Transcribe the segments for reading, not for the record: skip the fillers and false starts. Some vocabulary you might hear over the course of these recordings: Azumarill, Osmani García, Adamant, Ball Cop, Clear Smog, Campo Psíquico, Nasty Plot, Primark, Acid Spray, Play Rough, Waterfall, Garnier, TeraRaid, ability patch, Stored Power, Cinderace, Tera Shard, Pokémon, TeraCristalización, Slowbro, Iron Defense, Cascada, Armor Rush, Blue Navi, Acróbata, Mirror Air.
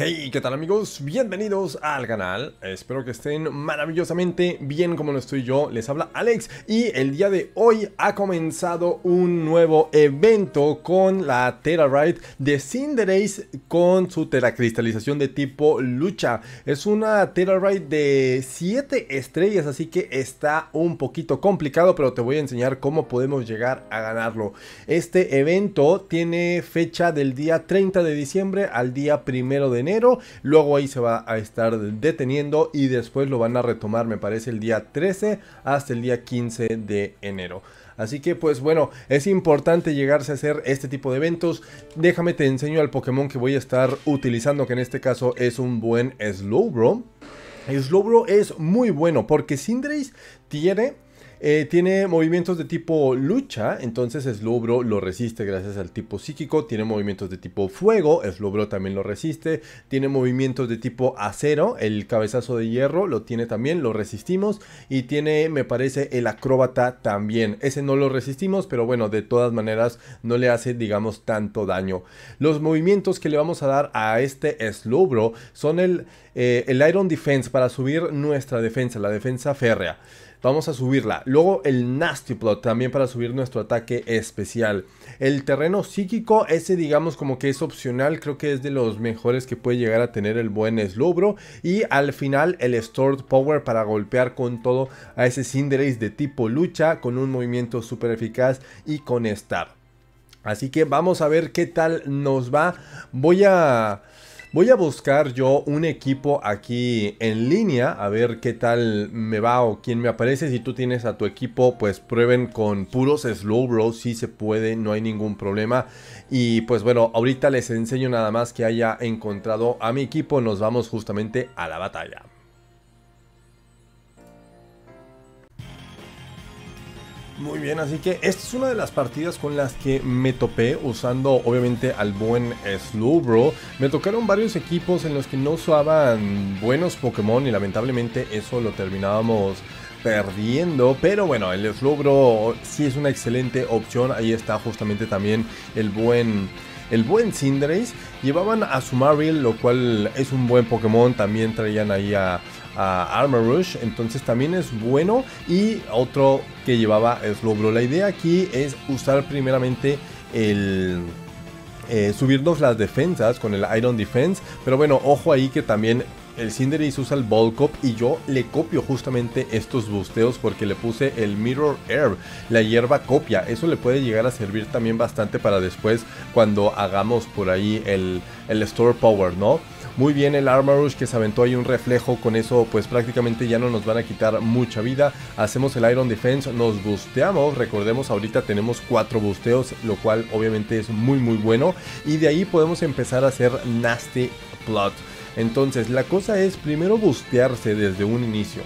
Hey, ¿qué tal amigos? Bienvenidos al canal, espero que estén maravillosamente bien como lo estoy yo. Les habla Alex y el día de hoy ha comenzado un nuevo evento con la TeraRaid de Cinderace con su TeraCristalización de tipo lucha. Es una TeraRaid de 7 estrellas, así que está un poquito complicado, pero te voy a enseñar cómo podemos llegar a ganarlo. Este evento tiene fecha del día 30 de diciembre al día 1 de enero. Luego ahí se va a estar deteniendo y después lo van a retomar, me parece, el día 13 hasta el día 15 de enero. Así que pues bueno, es importante llegarse a hacer este tipo de eventos. Déjame te enseño al Pokémon que voy a estar utilizando, que en este caso es un buen Slowbro. El Slowbro es muy bueno porque Cinderace tiene movimientos de tipo lucha, entonces Slowbro lo resiste gracias al tipo psíquico. Tiene movimientos de tipo fuego, Slowbro también lo resiste. Tiene movimientos de tipo acero, el cabezazo de hierro lo tiene también, lo resistimos. Y tiene, me parece, el acróbata también. Ese no lo resistimos, pero bueno, de todas maneras no le hace, digamos, tanto daño. Los movimientos que le vamos a dar a este Slowbro son el Iron Defense para subir nuestra defensa, la defensa férrea. Vamos a subirla. Luego el Nasty Plot también para subir nuestro ataque especial. El terreno psíquico, ese digamos como que es opcional. Creo que es de los mejores que puede llegar a tener el buen Slowbro. Y al final el Stored Power para golpear con todo a ese Cinderace de tipo lucha, con un movimiento súper eficaz y con Star. Así que vamos a ver qué tal nos va. Voy a buscar yo un equipo aquí en línea, a ver qué tal me va o quién me aparece. Si tú tienes a tu equipo, pues prueben con puros Slowbro, si se puede, no hay ningún problema. Y pues bueno, ahorita les enseño nada más que haya encontrado a mi equipo. Nos vamos justamente a la batalla. Muy bien, así que esta es una de las partidas con las que me topé usando obviamente al buen Slowbro. Me tocaron varios equipos en los que no usaban buenos Pokémon y lamentablemente eso lo terminábamos perdiendo, pero bueno, el Slowbro sí es una excelente opción. Ahí está justamente también el buen Cinderace. Llevaban a Azumarill, lo cual es un buen Pokémon. También traían ahí a Armor Rush, entonces también es bueno. Y otro que llevaba Slowbro. La idea aquí es usar primeramente el... subirnos las defensas con el Iron Defense. Pero bueno, ojo ahí que también el Cinderace usa el Ball Cop y yo le copio justamente estos busteos porque le puse el Mirror Air, la hierba copia. Eso le puede llegar a servir también bastante para después cuando hagamos por ahí el Store Power, ¿no? Muy bien el Armor Rush que se aventó ahí un reflejo. Con eso pues prácticamente ya no nos van a quitar mucha vida. Hacemos el Iron Defense, nos busteamos. Recordemos, ahorita tenemos 4 busteos, lo cual obviamente es muy muy bueno. Y de ahí podemos empezar a hacer Nasty Plot. Entonces la cosa es primero bustearse desde un inicio.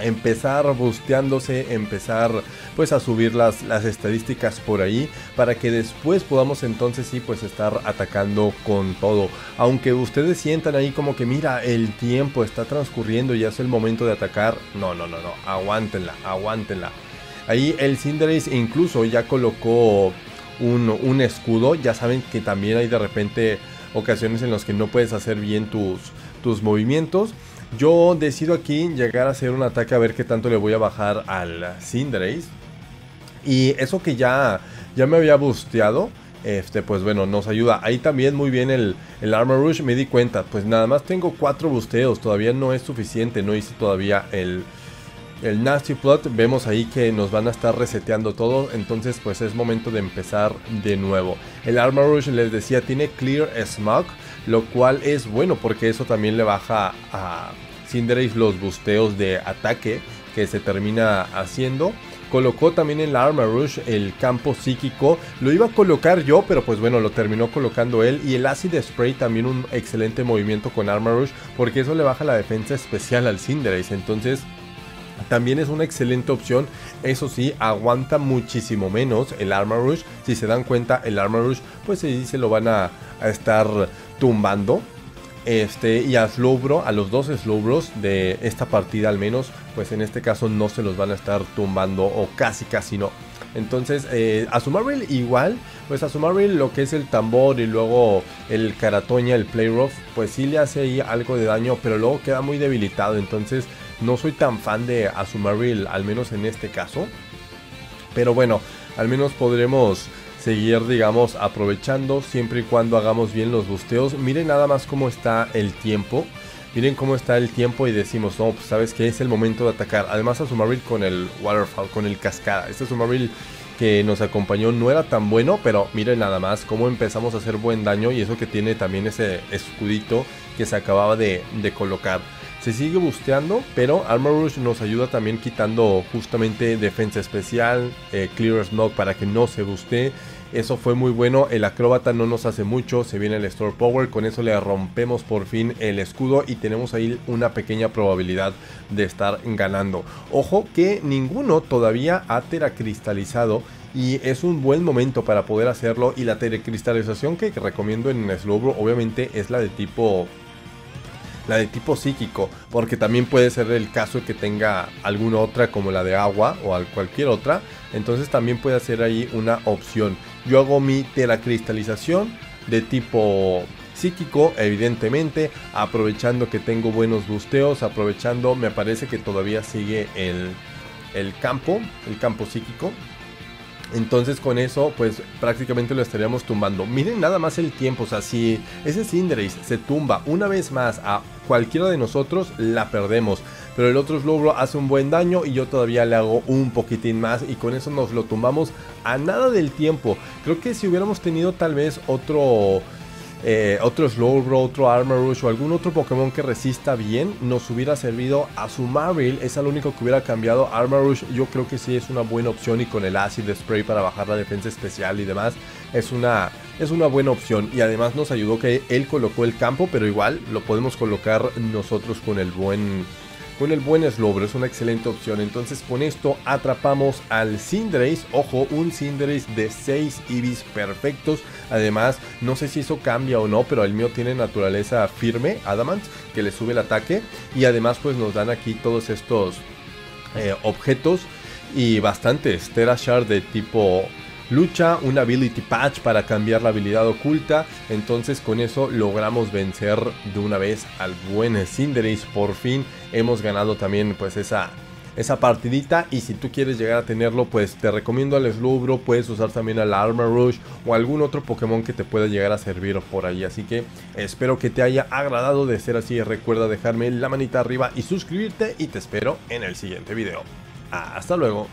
Empezar busteándose, empezar pues a subir las estadísticas por ahí, para que después podamos entonces sí pues estar atacando con todo. Aunque ustedes sientan ahí como que mira, el tiempo está transcurriendo, ya es el momento de atacar. No, aguántenla. Ahí el Cinderace incluso ya colocó un escudo. Ya saben que también hay de repente ocasiones en las que no puedes hacer bien tus movimientos. Yo decido aquí llegar a hacer un ataque, a ver qué tanto le voy a bajar al Cinderace. Y eso que ya me había busteado, pues bueno, nos ayuda. Ahí también muy bien el Armor Rush. Me di cuenta, pues nada más tengo 4 busteos, todavía no es suficiente. No hice todavía el Nasty Plot. Vemos ahí que nos van a estar reseteando todo, entonces pues es momento de empezar de nuevo. El Armor Rush, les decía, tiene Clear Smog, lo cual es bueno porque eso también le baja a Cinderace los busteos de ataque que se termina haciendo. Colocó también en la Armor Rush el campo psíquico. Lo iba a colocar yo, pero pues bueno, lo terminó colocando él. Y el Acid Spray también un excelente movimiento con Armor Rush, porque eso le baja la defensa especial al Cinderace. Entonces también es una excelente opción. Eso sí, aguanta muchísimo menos el Armor Rush. Si se dan cuenta, el Armor Rush pues sí se lo van a estar tumbando. Y a Slowbro, a los dos Slowbros de esta partida al menos, pues en este caso no se los van a estar tumbando, o casi no. Entonces, Azumarill igual, pues Azumarill lo que es el tambor y luego el Caratoña, el Play Rough, pues sí le hace ahí algo de daño, pero luego queda muy debilitado. Entonces no soy tan fan de Azumarill, al menos en este caso. Pero bueno, al menos podremos seguir, digamos, aprovechando siempre y cuando hagamos bien los busteos. Miren nada más cómo está el tiempo. Miren cómo está el tiempo y decimos, no, pues sabes que es el momento de atacar. Además Azumarill con el Waterfall, con el Cascada. Este Azumarill que nos acompañó no era tan bueno, pero miren nada más cómo empezamos a hacer buen daño. Y eso que tiene también ese escudito que se acababa de colocar. Se sigue busteando, pero Armor Rush nos ayuda también quitando justamente defensa especial, Clear Smog para que no se bustee. Eso fue muy bueno, el Acróbata no nos hace mucho, se viene el Stored Power, con eso le rompemos por fin el escudo y tenemos ahí una pequeña probabilidad de estar ganando. Ojo que ninguno todavía ha teracristalizado y es un buen momento para poder hacerlo, y la teracristalización que recomiendo en Slowbro obviamente es la de tipo psíquico, porque también puede ser el caso que tenga alguna otra como la de agua o cualquier otra, entonces también puede ser ahí una opción. Yo hago mi teracristalización de tipo psíquico, evidentemente, aprovechando que tengo buenos busteos, aprovechando, me parece que todavía sigue el campo psíquico. Entonces con eso pues prácticamente lo estaríamos tumbando. Miren nada más el tiempo, o sea, si ese Cinderace se tumba una vez más a cualquiera de nosotros, la perdemos. Pero el otro Slowbro hace un buen daño y yo todavía le hago un poquitín más y con eso nos lo tumbamos a nada del tiempo. Creo que si hubiéramos tenido tal vez otro Slowbro, otro Armor Rush o algún otro Pokémon que resista bien, nos hubiera servido Azumarill. Es lo único que hubiera cambiado. Armor Rush yo creo que sí es una buena opción, y con el Acid Spray para bajar la defensa especial y demás es una buena opción. Y además nos ayudó que él colocó el campo, pero igual lo podemos colocar nosotros con el buen Slowbro, es una excelente opción. Entonces con esto atrapamos al Cinderace. Ojo, un Cinderace de 6 Ibis perfectos. Además, no sé si eso cambia o no, pero el mío tiene naturaleza firme, Adamant, que le sube el ataque. Y además pues nos dan aquí todos estos objetos y bastantes. Tera Shard de tipo lucha, un ability patch para cambiar la habilidad oculta. Entonces con eso logramos vencer de una vez al buen Cinderace. Por fin hemos ganado también pues esa partidita. Y si tú quieres llegar a tenerlo, pues te recomiendo al Slowbro, puedes usar también al Armor Rush o algún otro Pokémon que te pueda llegar a servir por ahí. Así que espero que te haya agradado. De ser así, recuerda dejarme la manita arriba y suscribirte, y te espero en el siguiente video. Hasta luego.